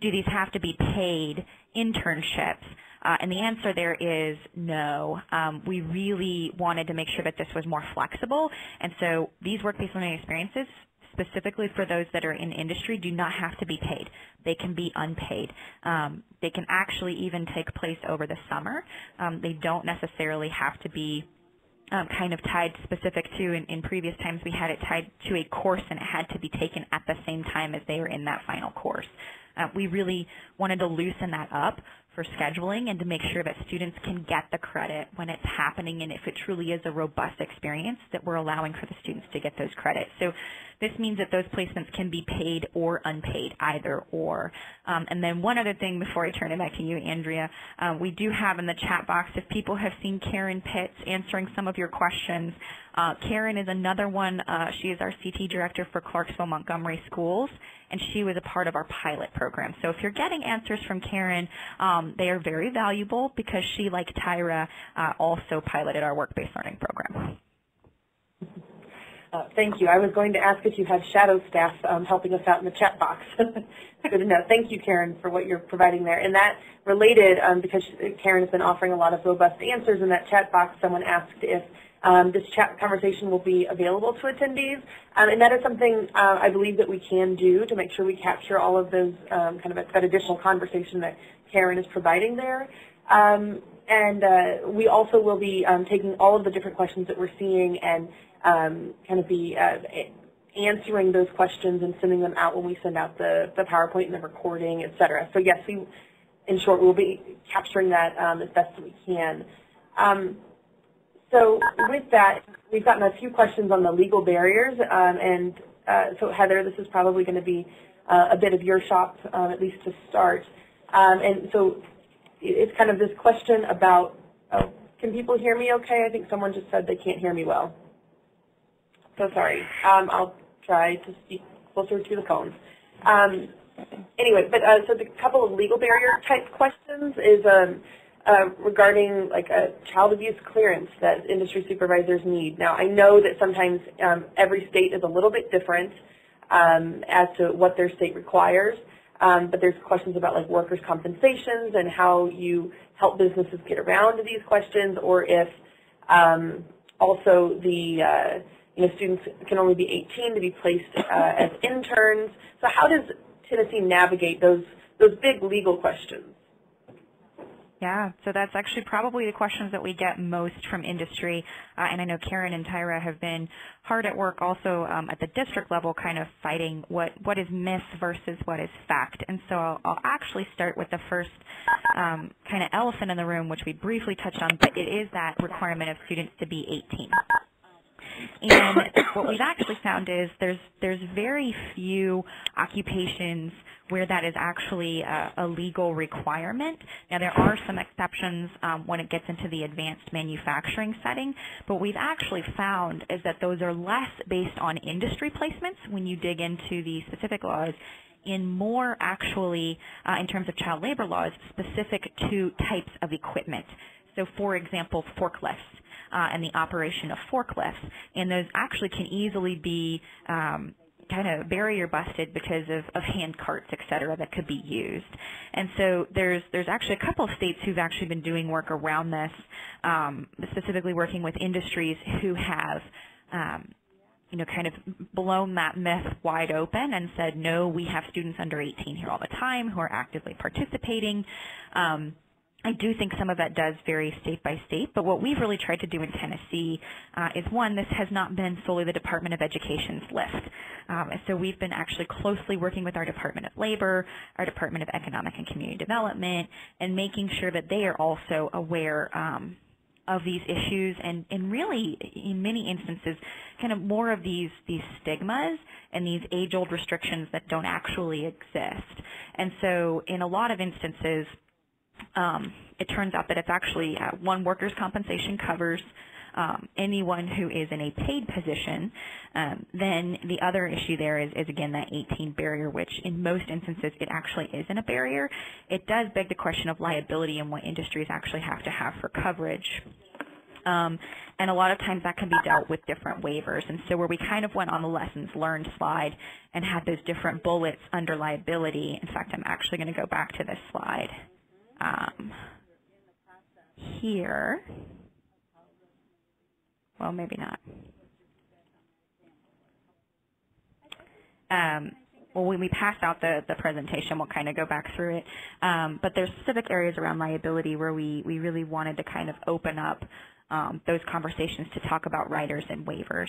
do these have to be paid internships? And the answer there is no. We really wanted to make sure that this was more flexible, and so these work-based learning experiences, specifically for those that are in industry, do not have to be paid. They can be unpaid. They can actually even take place over the summer. They don't necessarily have to be kind of tied specific to, in previous times we had it tied to a course and it had to be taken at the same time as they were in that final course. We really wanted to loosen that up for scheduling and to make sure that students can get the credit when it's happening, and if it truly is a robust experience, that we're allowing for the students to get those credits. So this means that those placements can be paid or unpaid, either or. And then one other thing before I turn it back to you, Andrea, we do have in the chat box, if people have seen Karen Pitts answering some of your questions, Karen is another one. She is our CT director for Clarksville-Montgomery Schools, and she was a part of our pilot program. So if you're getting answers from Karen, they are very valuable because she, like Tyra, also piloted our work-based learning program. Thank you. I was going to ask if you have shadow staff helping us out in the chat box. Good to know. Thank you, Karen, for what you're providing there. And that related, because Karen has been offering a lot of robust answers in that chat box, someone asked if this chat conversation will be available to attendees, and that is something I believe that we can do to make sure we capture all of those kind of that additional conversation that Karen is providing there. And we also will be taking all of the different questions that we're seeing and kind of be answering those questions and sending them out when we send out the PowerPoint and the recording, et cetera. So yes, we, in short, we'll be capturing that as best we can. So with that, we've gotten a few questions on the legal barriers, so Heather, this is probably going to be a bit of your shop, at least to start. And so it's kind of this question about, oh, can people hear me okay? I think someone just said they can't hear me well. So sorry. I'll try to speak closer to the phone. Anyway, but so the couple of legal barrier type questions is, regarding like a child abuse clearance that industry supervisors need. Now, I know that sometimes every state is a little bit different as to what their state requires, but there's questions about like workers' compensations and how you help businesses get around to these questions, or if also the you know, students can only be 18 to be placed as interns. So how does Tennessee navigate those big legal questions? Yeah, so that's actually probably the questions that we get most from industry, and I know Karen and Tyra have been hard at work also at the district level kind of fighting what is myth versus what is fact. And so I'll actually start with the first kind of elephant in the room, which we briefly touched on, but it is that requirement of students to be 18. And what we've actually found is there's very few occupations where that is actually a legal requirement. Now, there are some exceptions when it gets into the advanced manufacturing setting, but we've actually found is that those are less based on industry placements when you dig into the specific laws, and more actually in terms of child labor laws specific to types of equipment. So, for example, forklifts and the operation of forklifts, and those actually can easily be kind of barrier busted because of hand carts, et cetera, that could be used. And so there's actually a couple of states who've actually been doing work around this, specifically working with industries who have you know, kind of blown that myth wide open and said, no, we have students under 18 here all the time who are actively participating. I do think some of that does vary state by state, but what we've really tried to do in Tennessee is, one, this has not been solely the Department of Education's list. So we've been actually closely working with our Department of Labor, our Department of Economic and Community Development, and making sure that they are also aware of these issues and really, in many instances, kind of more of these stigmas and these age-old restrictions that don't actually exist. And so in a lot of instances, it turns out that it's actually one, workers' compensation covers anyone who is in a paid position, then the other issue there is again that 18 barrier, which in most instances it actually isn't a barrier. It does beg the question of liability and what industries actually have to have for coverage. And a lot of times that can be dealt with different waivers. And so where we kind of went on the lessons learned slide and had those different bullets under liability, in fact, I'm actually going to go back to this slide here. Well, maybe not. Well, when we pass out the presentation, we'll kind of go back through it. But there's specific areas around liability where we really wanted to kind of open up those conversations to talk about riders and waivers.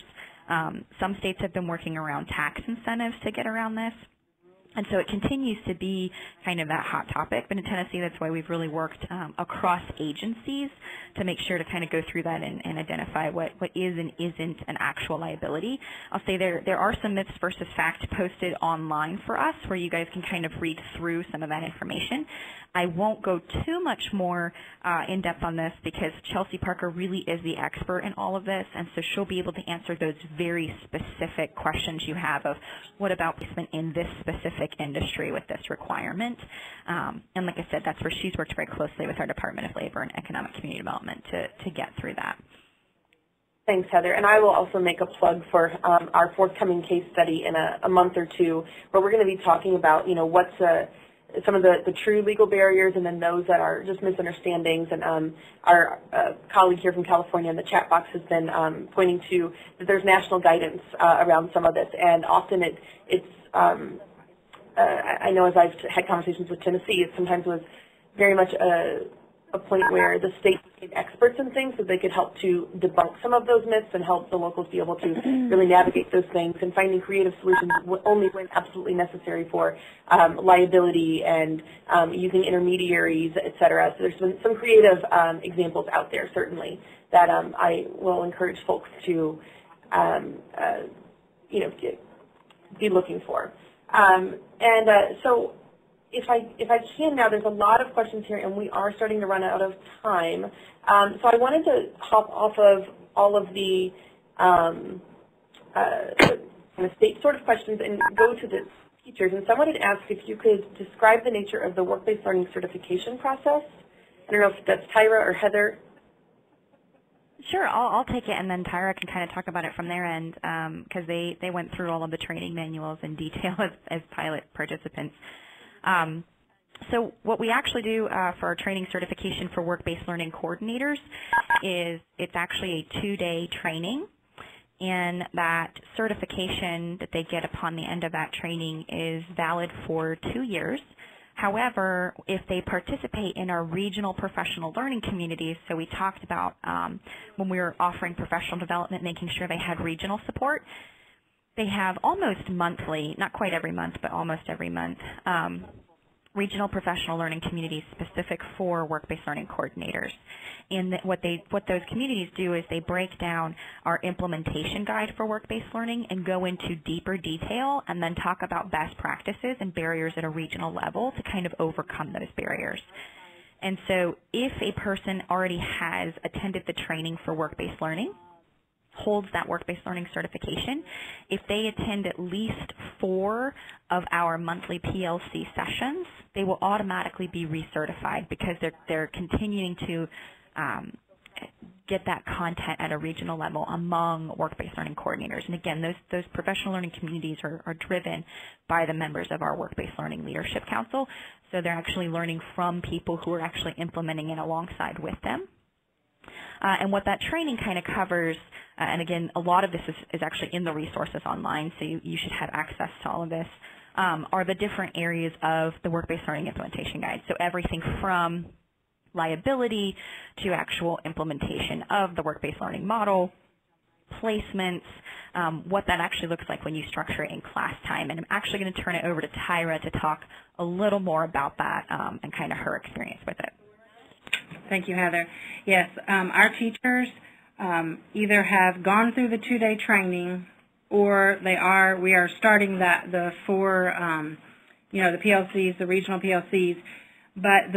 Some states have been working around tax incentives to get around this. And so it continues to be kind of that hot topic. But in Tennessee, that's why we've really worked across agencies to make sure to kind of go through that and identify what is and isn't an actual liability. I'll say there are some myths versus facts posted online for us where you guys can kind of read through some of that information. I won't go too much more in depth on this because Chelsea Parker really is the expert in all of this, and so she'll be able to answer those very specific questions you have of what about placement in this specific industry with this requirement. And like I said, that's where she's worked very closely with our Department of Labor and Economic Community Development to get through that. Thanks, Heather. And I will also make a plug for our forthcoming case study in a month or two, where we're going to be talking about, you know, what's some of the true legal barriers and then those that are just misunderstandings. And our colleague here from California in the chat box has been pointing to that there's national guidance around some of this, and often it's I know as I've had conversations with Tennessee, it sometimes was very much a point where the state became experts in things so they could help to debunk some of those myths and help the locals be able to really navigate those things, and finding creative solutions only when absolutely necessary for liability and using intermediaries, et cetera. So there's been some creative examples out there, certainly, that I will encourage folks to, you know, be looking for. So if I can now, there's a lot of questions here, and we are starting to run out of time. So I wanted to hop off of all of the kind of state sort of questions and go to the teachers. And someone had asked if you could describe the nature of the work-based learning certification process. I don't know if that's Tyra or Heather. Sure, I'll take it, and then Tyra can kind of talk about it from their end, because they went through all of the training manuals in detail as pilot participants. So what we actually do for our training certification for work-based learning coordinators is it's actually a two-day training, and that certification that they get upon the end of that training is valid for 2 years. However, if they participate in our regional professional learning communities, so we talked about when we were offering professional development, making sure they had regional support, they have almost monthly, not quite every month, but almost every month, regional professional learning communities specific for work-based learning coordinators. And what those communities do is they break down our implementation guide for work-based learning and go into deeper detail and then talk about best practices and barriers at a regional level to kind of overcome those barriers. And so if a person already has attended the training for work-based learning, holds that work-based learning certification, if they attend at least 4 of our monthly PLC sessions, they will automatically be recertified because they're continuing to get that content at a regional level among work-based learning coordinators. And again, those professional learning communities are driven by the members of our Work-Based Learning Leadership Council, so they're actually learning from people who are actually implementing it alongside with them. And what that training kind of covers, and again, a lot of this is actually in the resources online, so you should have access to all of this, are the different areas of the Work-Based Learning Implementation Guide. So everything from liability to actual implementation of the work-based learning model, placements, what that actually looks like when you structure it in class time. And I'm actually going to turn it over to Tyra to talk a little more about that and kind of her experience with it. Thank you, Heather. Yes, our teachers either have gone through the two-day training, or we are starting the 4, you know, the PLCs, the regional PLCs. But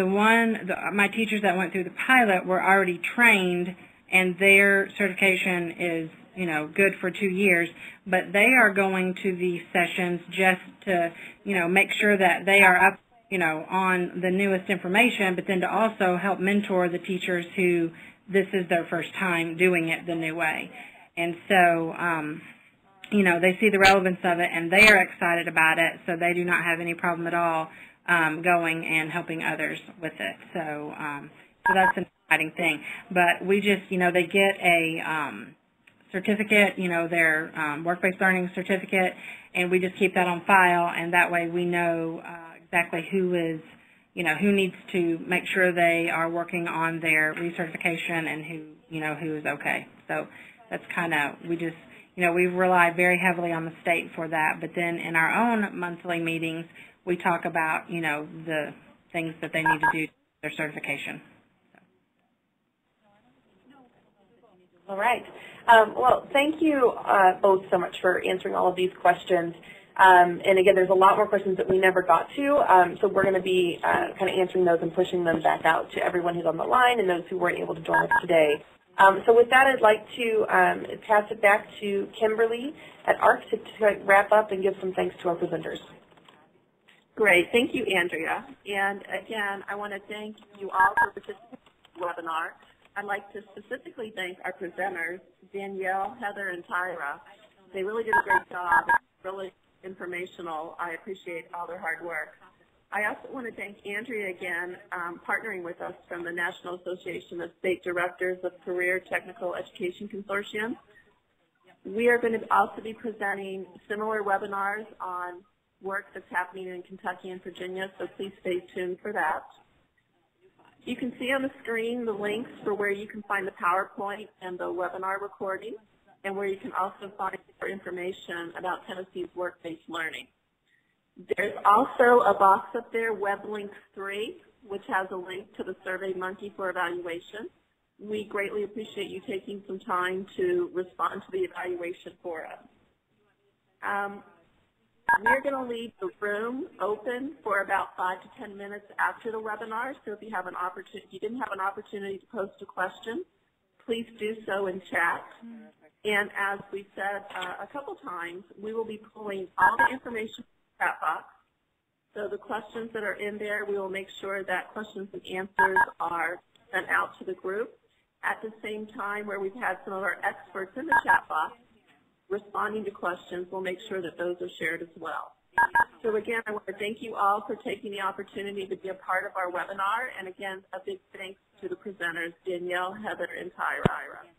my teachers that went through the pilot were already trained and their certification is, you know, good for 2 years, but they are going to these sessions just to, you know, make sure that they are up, you know, on the newest information, but then to also help mentor the teachers who this is their first time doing it the new way. And so, you know, they see the relevance of it and they are excited about it, so they do not have any problem at all going and helping others with it. So, so that's an exciting thing. But we just, you know, they get a certificate, you know, their work-based learning certificate, and we just keep that on file, and that way we know exactly who is, you know, who needs to make sure they are working on their recertification and who, you know, who is okay. So that's kind of, we just, you know, we rely very heavily on the state for that, but then in our own monthly meetings, we talk about, you know, the things that they need to do to their certification. All right. Well, thank you both so much for answering all of these questions. And again, there's a lot more questions that we never got to, so we're going to be kind of answering those and pushing them back out to everyone who's on the line and those who weren't able to join us today. So with that, I'd like to pass it back to Kimberly at ARC to wrap up and give some thanks to our presenters. Great. Thank you, Andrea. And again, I want to thank you all for participating in the webinar. I'd like to specifically thank our presenters, Danielle, Heather, and Tyra. They really did a great job. Really informational. I appreciate all their hard work. I also want to thank Andrea again, partnering with us from the National Association of State Directors of Career Technical Education Consortium. We are going to also be presenting similar webinars on work that's happening in Kentucky and Virginia, so please stay tuned for that. You can see on the screen the links for where you can find the PowerPoint and the webinar recording, and where you can also find more information about Tennessee's work-based learning. There's also a box up there, Web Link 3, which has a link to the SurveyMonkey for evaluation. We greatly appreciate you taking some time to respond to the evaluation for us. We're going to leave the room open for about 5 to 10 minutes after the webinar, so if you have an opportunity, if you didn't have an opportunity to post a question, please do so in chat. And as we said a couple times, we will be pulling all the information from the chat box. So the questions that are in there, we will make sure that questions and answers are sent out to the group. At the same time, where we've had some of our experts in the chat box responding to questions, we'll make sure that those are shared as well. So again, I want to thank you all for taking the opportunity to be a part of our webinar, and again, a big thanks to the presenters, Danielle, Heather, and Tyra.